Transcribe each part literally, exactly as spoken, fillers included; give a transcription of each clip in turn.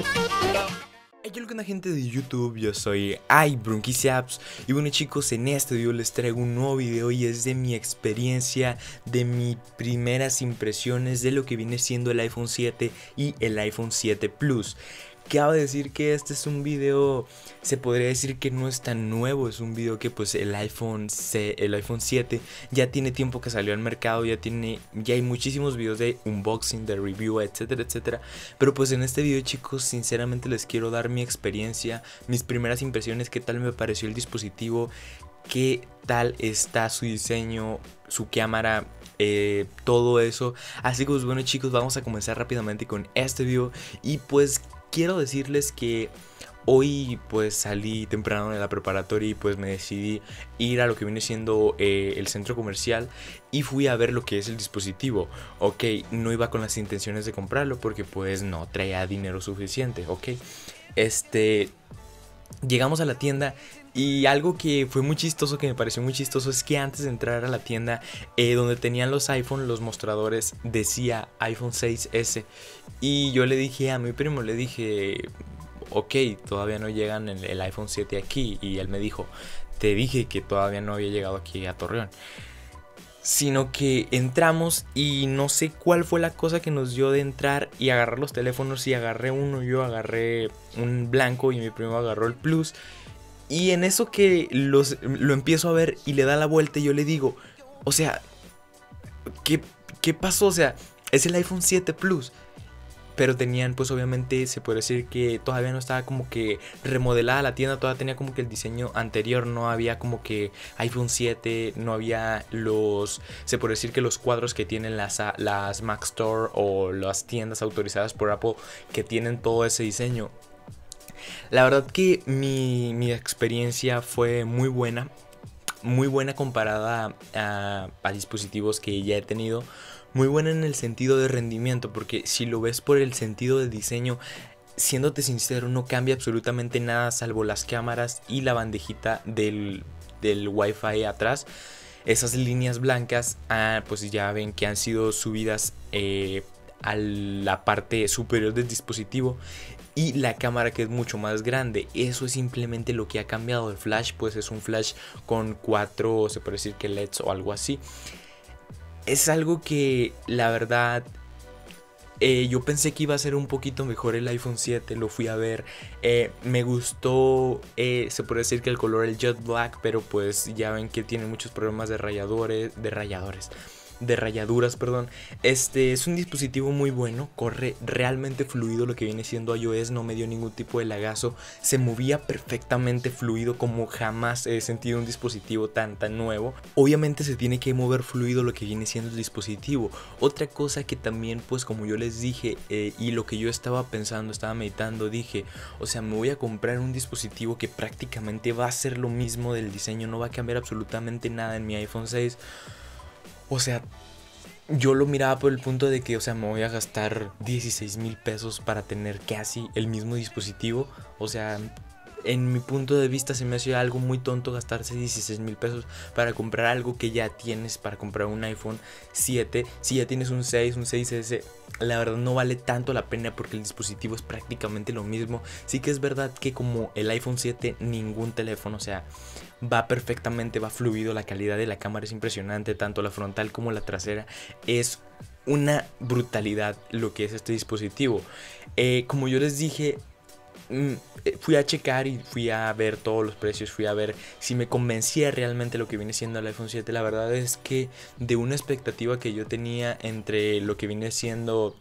Hola con la gente de YouTube, yo soy iBrunkisApps. Y bueno chicos, en este video les traigo un nuevo video y es de mi experiencia, de mis primeras impresiones de lo que viene siendo el iPhone siete y el iPhone siete Plus. Cabe decir que este es un video, se podría decir que no es tan nuevo, es un video que pues el iPhone, el iPhone siete ya tiene tiempo que salió al mercado, ya tiene, ya hay muchísimos videos de unboxing, de review, etcétera, etcétera. Pero pues en este video chicos, sinceramente les quiero dar mi experiencia, mis primeras impresiones, qué tal me pareció el dispositivo, qué tal está su diseño, su cámara, Eh, todo eso. Así que pues bueno chicos, vamos a comenzar rápidamente con este video. Y pues quiero decirles que hoy pues salí temprano de la preparatoria y pues me decidí ir a lo que viene siendo eh, el centro comercial y fui a ver lo que es el dispositivo. Ok, no iba con las intenciones de comprarlo porque pues no traía dinero suficiente. Ok, este... llegamos a la tienda y algo que fue muy chistoso, que me pareció muy chistoso, es que antes de entrar a la tienda eh, donde tenían los iPhone, los mostradores decía iPhone seis ese. Y yo le dije a mi primo, le dije, ok, todavía no llegan el, el iPhone siete aquí. Y él me dijo, te dije que todavía no había llegado aquí a Torreón. Sino que entramos y no sé cuál fue la cosa que nos dio de entrar y agarrar los teléfonos. Y agarré uno, yo agarré un blanco y mi primo agarró el Plus. Y en eso que los, lo empiezo a ver y le da la vuelta y yo le digo, o sea, ¿qué, qué pasó? O sea, es el iPhone siete Plus. Pero tenían, pues obviamente se puede decir que todavía no estaba como que remodelada la tienda, todavía tenía como que el diseño anterior, no había como que iPhone siete, no había los, se puede decir que los cuadros que tienen las, las Mac Store o las tiendas autorizadas por Apple que tienen todo ese diseño. La verdad que mi, mi experiencia fue muy buena, muy buena comparada a, a dispositivos que ya he tenido. Muy buena en el sentido de rendimiento, porque si lo ves por el sentido de diseño, siéndote sincero, no cambia absolutamente nada salvo las cámaras y la bandejita del, del Wi-Fi atrás. Esas líneas blancas, ah, pues ya ven que han sido subidas eh, a la parte superior del dispositivo. Y la cámara que es mucho más grande. Eso es simplemente lo que ha cambiado. El flash pues es un flash con cuatro, se puede decir que L E Ds o algo así. Es algo que la verdad eh, yo pensé que iba a ser un poquito mejor el iPhone siete. Lo fui a ver, eh, me gustó, eh, se puede decir que el color, el jet black. Pero pues ya ven que tiene muchos problemas de rayadores, de rayadores de rayaduras, perdón. Este es un dispositivo muy bueno, corre realmente fluido lo que viene siendo iOS, no me dio ningún tipo de lagazo, se movía perfectamente fluido como jamás he sentido un dispositivo tan tan nuevo. Obviamente se tiene que mover fluido lo que viene siendo el dispositivo. Otra cosa que también pues como yo les dije eh, y lo que yo estaba pensando, estaba meditando, dije, o sea, me voy a comprar un dispositivo que prácticamente va a ser lo mismo del diseño, no va a cambiar absolutamente nada en mi iPhone seis. O sea, yo lo miraba por el punto de que, o sea, me voy a gastar dieciséis mil pesos para tener casi el mismo dispositivo. O sea, en mi punto de vista se me hace algo muy tonto gastarse dieciséis mil pesos para comprar algo que ya tienes, para comprar un iPhone siete. Si ya tienes un seis, un seis ese, la verdad no vale tanto la pena porque el dispositivo es prácticamente lo mismo. Sí que es verdad que como el iPhone siete, ningún teléfono, o sea, va perfectamente, va fluido, la calidad de la cámara es impresionante, tanto la frontal como la trasera, es una brutalidad lo que es este dispositivo. Eh, como yo les dije, fui a checar y fui a ver todos los precios, fui a ver si me convencía realmente lo que viene siendo el iPhone siete. La verdad es que de una expectativa que yo tenía entre lo que viene siendo,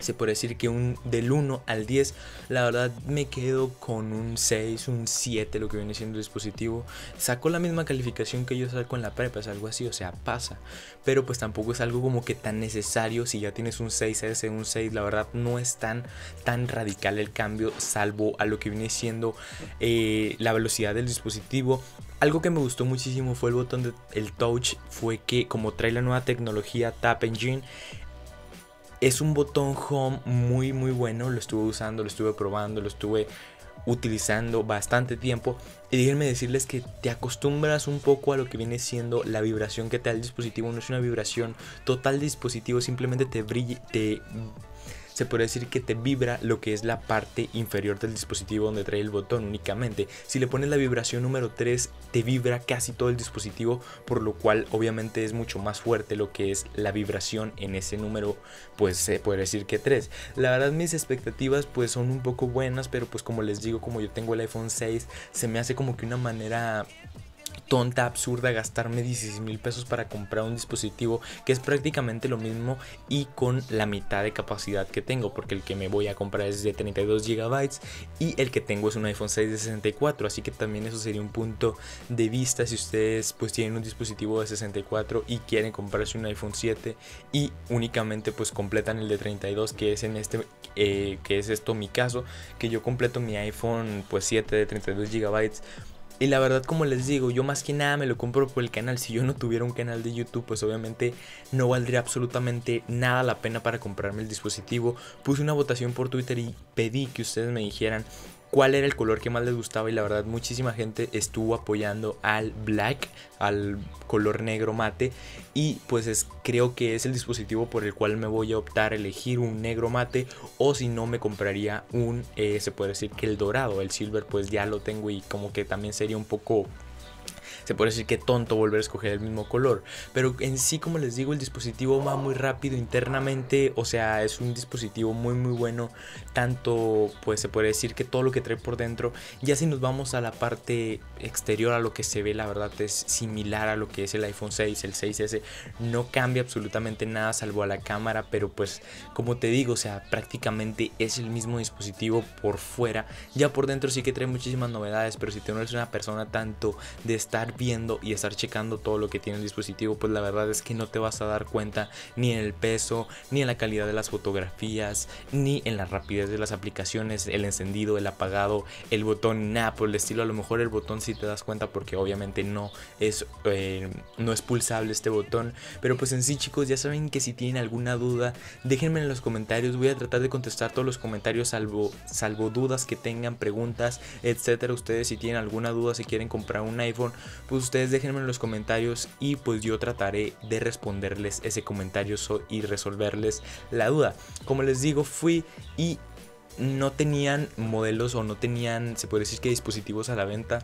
se puede decir que un del uno al diez, la verdad me quedo con un seis, un siete, lo que viene siendo el dispositivo. Sacó la misma calificación que yo saco en la prepa, es algo así, o sea, pasa. Pero pues tampoco es algo como que tan necesario. Si ya tienes un seis ese, un seis, la verdad no es tan, tan radical el cambio, salvo a lo que viene siendo eh, la velocidad del dispositivo. Algo que me gustó muchísimo fue el botón de, el touch, fue que como trae la nueva tecnología Tap Engine, es un botón home muy muy bueno, lo estuve usando, lo estuve probando, lo estuve utilizando bastante tiempo. Y déjenme decirles que te acostumbras un poco a lo que viene siendo la vibración que te da el dispositivo. No es una vibración total del dispositivo, simplemente te brilla, te, se puede decir que te vibra lo que es la parte inferior del dispositivo donde trae el botón únicamente. Si le pones la vibración número tres, te vibra casi todo el dispositivo, por lo cual obviamente es mucho más fuerte lo que es la vibración en ese número, pues se puede decir que tres. La verdad, mis expectativas pues son un poco buenas, pero pues como les digo, como yo tengo el iPhone seis, se me hace como que una manera tonta, absurda, gastarme dieciséis mil pesos para comprar un dispositivo que es prácticamente lo mismo y con la mitad de capacidad que tengo, porque el que me voy a comprar es de treinta y dos gigabytes y el que tengo es un iPhone seis de sesenta y cuatro, así que también eso sería un punto de vista si ustedes pues tienen un dispositivo de sesenta y cuatro y quieren comprarse un iPhone siete y únicamente pues completan el de treinta y dos, que es en este eh, que es esto mi caso, que yo completo mi iPhone pues siete de treinta y dos gigabytes. Y la verdad, como les digo, yo más que nada me lo compro por el canal. Si yo no tuviera un canal de YouTube, pues obviamente no valdría absolutamente nada la pena para comprarme el dispositivo. Puse una votación por Twitter y pedí que ustedes me dijeran cuál era el color que más les gustaba, y la verdad muchísima gente estuvo apoyando al black, al color negro mate, y pues es, creo que es el dispositivo por el cual me voy a optar a elegir un negro mate, o si no me compraría un, eh, se puede decir que el dorado, el silver pues ya lo tengo y como que también sería un poco, se puede decir que tonto volver a escoger el mismo color. Pero en sí, como les digo, el dispositivo va muy rápido internamente. O sea, es un dispositivo muy muy bueno. Tanto, pues se puede decir que todo lo que trae por dentro. Ya si nos vamos a la parte exterior, a lo que se ve, la verdad es similar a lo que es el iPhone seis, el seis ese. No cambia absolutamente nada salvo a la cámara. Pero pues, como te digo, o sea, prácticamente es el mismo dispositivo por fuera. Ya por dentro sí que trae muchísimas novedades. Pero si tú no eres una persona tanto de estar viendo y estar checando todo lo que tiene el dispositivo, pues la verdad es que no te vas a dar cuenta ni en el peso, ni en la calidad de las fotografías, ni en la rapidez de las aplicaciones, el encendido, el apagado, el botón, nada por el estilo. A lo mejor el botón si sí te das cuenta, porque obviamente no es, eh, no es pulsable este botón. Pero pues en sí, chicos, ya saben que si tienen alguna duda, déjenme en los comentarios. Voy a tratar de contestar todos los comentarios, salvo, salvo dudas que tengan, preguntas, etcétera. Ustedes si tienen alguna duda, si quieren comprar un iPhone, pues ustedes déjenme en los comentarios y pues yo trataré de responderles ese comentario y resolverles la duda. Como les digo, fui y no tenían modelos o no tenían, se puede decir que dispositivos a la venta.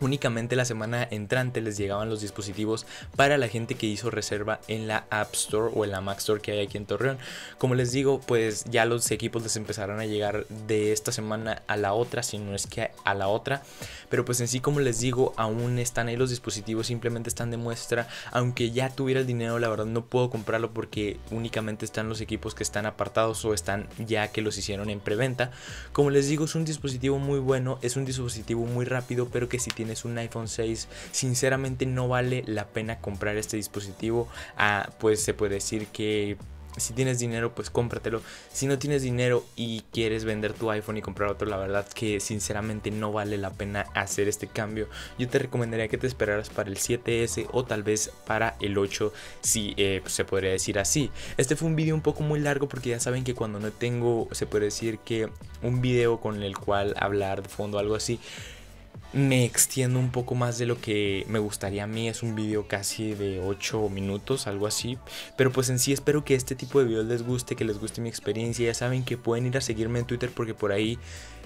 Únicamente la semana entrante les llegaban los dispositivos para la gente que hizo reserva en la App Store o en la Mac Store que hay aquí en Torreón. Como les digo, pues ya los equipos les empezarán a llegar de esta semana a la otra, si no es que a la otra. Pero pues en sí, como les digo, aún están ahí los dispositivos, simplemente están de muestra. Aunque ya tuviera el dinero, la verdad no puedo comprarlo porque únicamente están los equipos que están apartados o están ya que los hicieron en preventa. Como les digo, es un dispositivo muy bueno, es un dispositivo muy rápido, pero que si tiene es un iPhone seis, sinceramente no vale la pena comprar este dispositivo. Ah, pues se puede decir que si tienes dinero, pues cómpratelo. Si no tienes dinero y quieres vender tu iPhone y comprar otro, la verdad que sinceramente no vale la pena hacer este cambio. Yo te recomendaría que te esperaras para el siete ese o tal vez para el ocho, si eh, pues se podría decir así. Este fue un video un poco muy largo porque ya saben que cuando no tengo, se puede decir que un video con el cual hablar de fondo, algo así, me extiendo un poco más de lo que me gustaría a mí. Es un video casi de ocho minutos, algo así. Pero pues en sí espero que este tipo de videos les guste, que les guste mi experiencia. Ya saben que pueden ir a seguirme en Twitter porque por ahí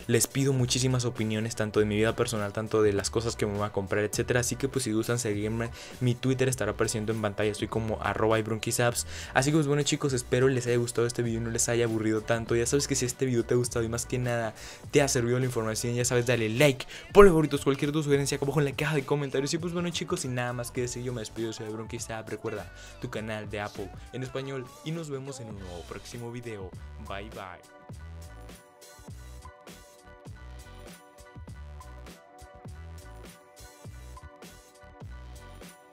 les pido muchísimas opiniones, tanto de mi vida personal, tanto de las cosas que me voy a comprar, etcétera. Así que pues si gustan seguirme, mi Twitter estará apareciendo en pantalla. Estoy como arroba iBrunkisApps. Así que pues bueno, chicos, espero les haya gustado este video y no les haya aburrido tanto. Ya sabes que si este video te ha gustado y más que nada te ha servido la información, ya sabes, dale like, ponle favoritos, cualquier tu sugerencia acá abajo en la caja de comentarios. Y pues bueno, chicos, sin nada más que decir, yo me despido, soy iBrunkisApps. Recuerda tu canal de Apple en español y nos vemos en un nuevo próximo video. Bye bye.